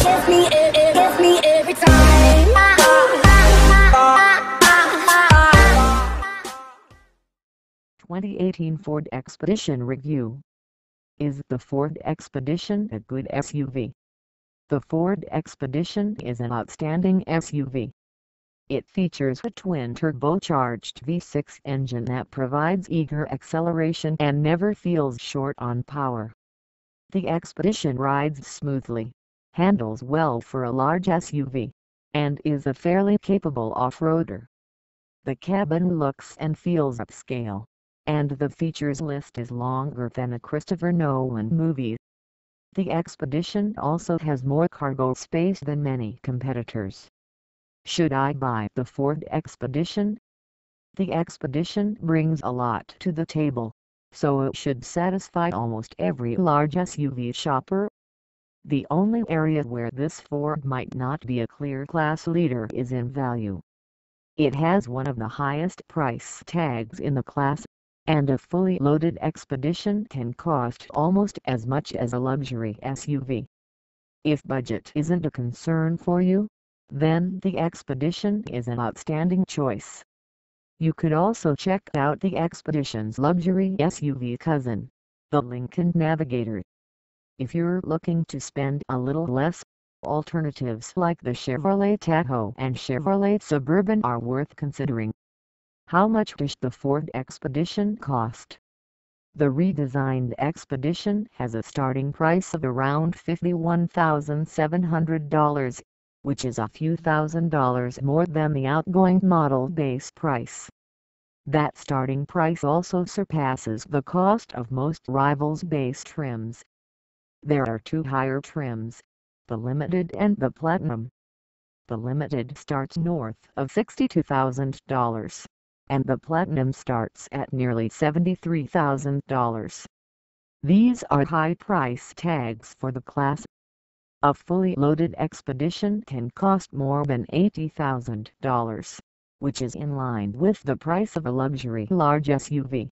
2018 Ford Expedition review. Is the Ford Expedition a good SUV? The Ford Expedition is an outstanding SUV. It features a twin-turbocharged V6 engine that provides eager acceleration and never feels short on power. The Expedition rides smoothly, handles well for a large SUV, and is a fairly capable off-roader. The cabin looks and feels upscale, and the features list is longer than a Christopher Nolan movie. The Expedition also has more cargo space than many competitors. Should I buy the Ford Expedition? The Expedition brings a lot to the table, so it should satisfy almost every large SUV shopper. The only area where this Ford might not be a clear class leader is in value. It has one of the highest price tags in the class, and a fully loaded Expedition can cost almost as much as a luxury SUV. If budget isn't a concern for you, then the Expedition is an outstanding choice. You could also check out the Expedition's luxury SUV cousin, the Lincoln Navigator. If you're looking to spend a little less, alternatives like the Chevrolet Tahoe and Chevrolet Suburban are worth considering. How much does the Ford Expedition cost? The redesigned Expedition has a starting price of around $51,700. Which is a few $1,000s more than the outgoing model base price. That starting price also surpasses the cost of most rivals' base trims. There are two higher trims, the Limited and the Platinum. The Limited starts north of $62,000, and the Platinum starts at nearly $73,000. These are high price tags for the class. A fully loaded Expedition can cost more than $80,000, which is in line with the price of a luxury large SUV.